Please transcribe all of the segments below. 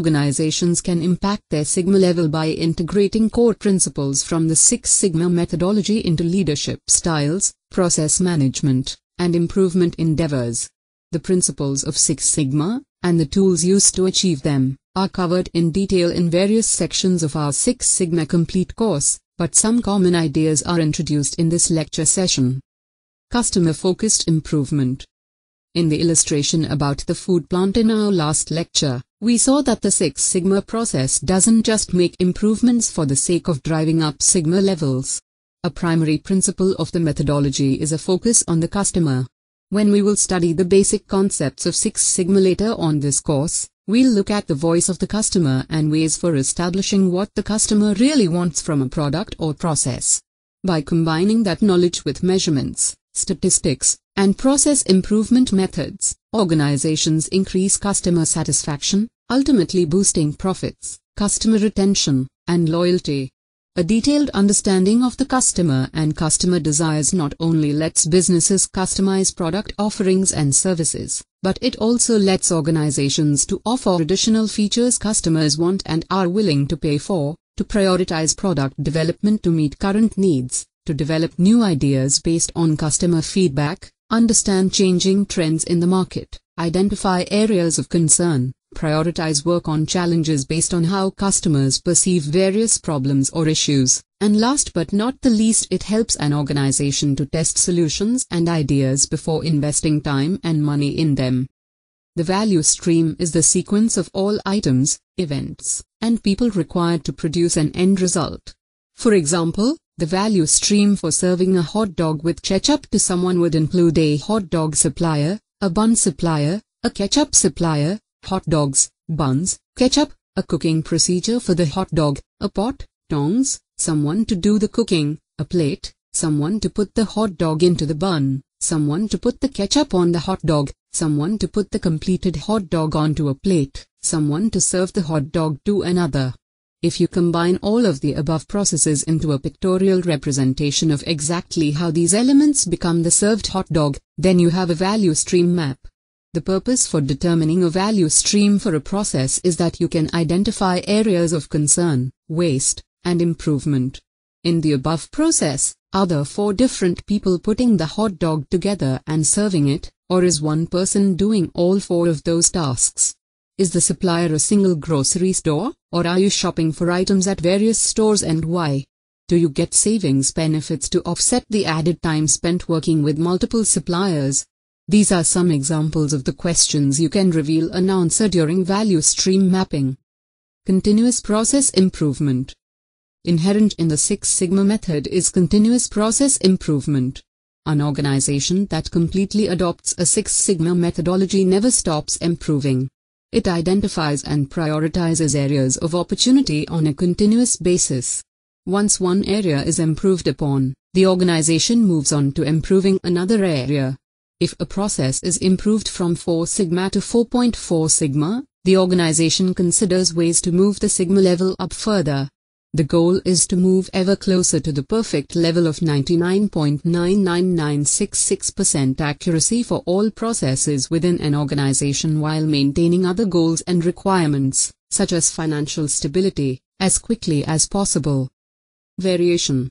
organizations can impact their Sigma level by integrating core principles from the Six Sigma methodology into leadership styles, process management, and improvement endeavors. The principles of Six Sigma, and the tools used to achieve them, are covered in detail in various sections of our Six Sigma complete course, but some common ideas are introduced in this lecture session. Customer-focused improvement. In the illustration about the food plant in our last lecture, we saw that the Six Sigma process doesn't just make improvements for the sake of driving up Sigma levels. A primary principle of the methodology is a focus on the customer. When we will study the basic concepts of Six Sigma later on this course, we'll look at the voice of the customer and ways for establishing what the customer really wants from a product or process. By combining that knowledge with measurements, statistics, and process improvement methods, organizations increase customer satisfaction, ultimately boosting profits, customer retention, and loyalty. A detailed understanding of the customer and customer desires not only lets businesses customize product offerings and services, but it also lets organizations to offer additional features customers want and are willing to pay for, to prioritize product development to meet current needs, to develop new ideas based on customer feedback, understand changing trends in the market, identify areas of concern, prioritize work on challenges based on how customers perceive various problems or issues, and last but not the least, it helps an organization to test solutions and ideas before investing time and money in them. The value stream is the sequence of all items, events, and people required to produce an end result. For example, the value stream for serving a hot dog with ketchup to someone would include a hot dog supplier, a bun supplier, a ketchup supplier, hot dogs, buns, ketchup, a cooking procedure for the hot dog, a pot, tongs, someone to do the cooking, a plate, someone to put the hot dog into the bun, someone to put the ketchup on the hot dog, someone to put the completed hot dog onto a plate, someone to serve the hot dog to another. If you combine all of the above processes into a pictorial representation of exactly how these elements become the served hot dog, then you have a value stream map. The purpose for determining a value stream for a process is that you can identify areas of concern, waste, and improvement. In the above process, are there four different people putting the hot dog together and serving it, or is one person doing all four of those tasks? Is the supplier a single grocery store, or are you shopping for items at various stores, and why? Do you get savings benefits to offset the added time spent working with multiple suppliers? These are some examples of the questions you can reveal an answer during value stream mapping. Continuous process improvement. Inherent in the Six Sigma method is continuous process improvement. An organization that completely adopts a Six Sigma methodology never stops improving. It identifies and prioritizes areas of opportunity on a continuous basis. Once one area is improved upon, the organization moves on to improving another area. If a process is improved from 4 Sigma to 4.4 Sigma, the organization considers ways to move the Sigma level up further. The goal is to move ever closer to the perfect level of 99.99966% accuracy for all processes within an organization while maintaining other goals and requirements, such as financial stability, as quickly as possible. Variation.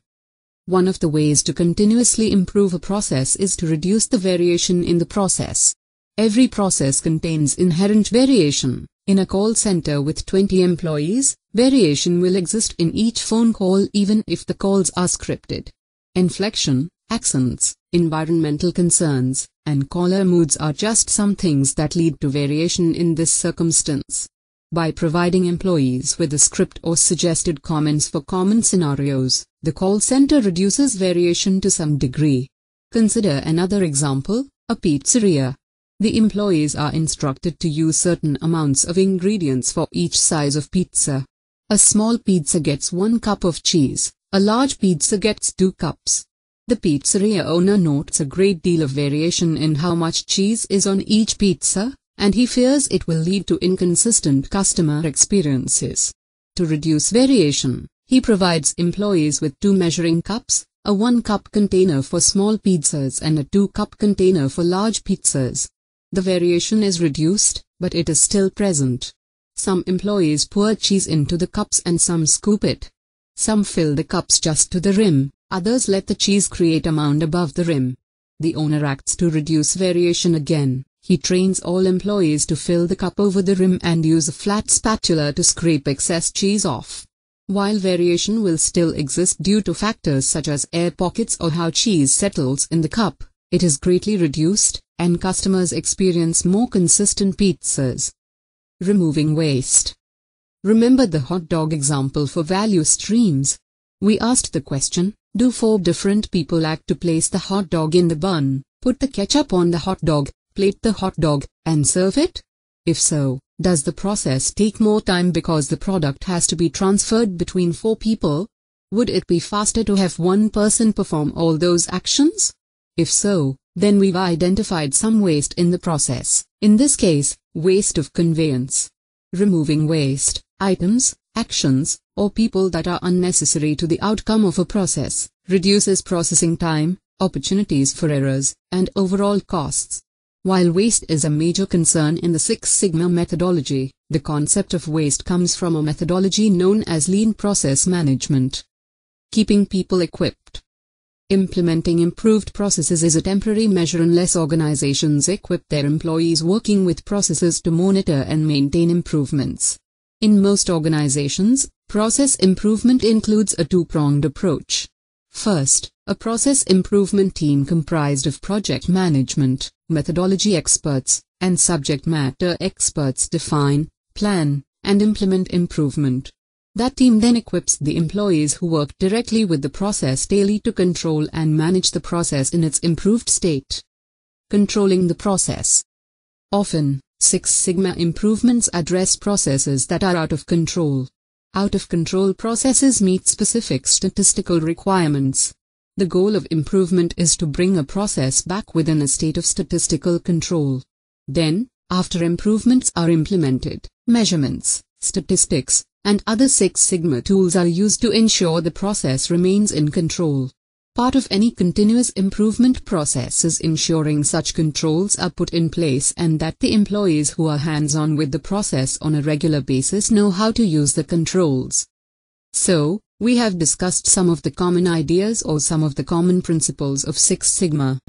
One of the ways to continuously improve a process is to reduce the variation in the process. Every process contains inherent variation. In a call center with 20 employees, variation will exist in each phone call even if the calls are scripted. Inflection, accents, environmental concerns, and caller moods are just some things that lead to variation in this circumstance. By providing employees with a script or suggested comments for common scenarios, the call center reduces variation to some degree. Consider another example, a pizzeria. The employees are instructed to use certain amounts of ingredients for each size of pizza. A small pizza gets 1 cup of cheese, a large pizza gets 2 cups. The pizzeria owner notes a great deal of variation in how much cheese is on each pizza, and he fears it will lead to inconsistent customer experiences. To reduce variation, he provides employees with 2 measuring cups, a 1-cup container for small pizzas and a 2-cup container for large pizzas. The variation is reduced, but it is still present. Some employees pour cheese into the cups and some scoop it. Some fill the cups just to the rim, others let the cheese create a mound above the rim. The owner acts to reduce variation again. He trains all employees to fill the cup over the rim and use a flat spatula to scrape excess cheese off. While variation will still exist due to factors such as air pockets or how cheese settles in the cup, it is greatly reduced, and customers experience more consistent pizzas. Removing waste. Remember the hot dog example for value streams. We asked the question, do 4 different people act to place the hot dog in the bun, put the ketchup on the hot dog, plate the hot dog, and serve it? If so, does the process take more time because the product has to be transferred between 4 people? Would it be faster to have one person perform all those actions? If so, then we've identified some waste in the process, in this case, waste of conveyance. Removing waste, items, actions, or people that are unnecessary to the outcome of a process, reduces processing time, opportunities for errors, and overall costs. While waste is a major concern in the Six Sigma methodology, the concept of waste comes from a methodology known as lean process management. Keeping people equipped. Implementing improved processes is a temporary measure unless organizations equip their employees working with processes to monitor and maintain improvements. In most organizations, process improvement includes a 2-pronged approach. First, a process improvement team comprised of project management, methodology experts, and subject matter experts define, plan, and implement improvement. That team then equips the employees who work directly with the process daily to control and manage the process in its improved state. Controlling the process. Often, Six Sigma improvements address processes that are out of control. Out-of-control processes meet specific statistical requirements. The goal of improvement is to bring a process back within a state of statistical control. Then, after improvements are implemented, measurements, statistics, and other Six Sigma tools are used to ensure the process remains in control. Part of any continuous improvement process is ensuring such controls are put in place and that the employees who are hands-on with the process on a regular basis know how to use the controls. So, we have discussed some of the common ideas or some of the common principles of Six Sigma.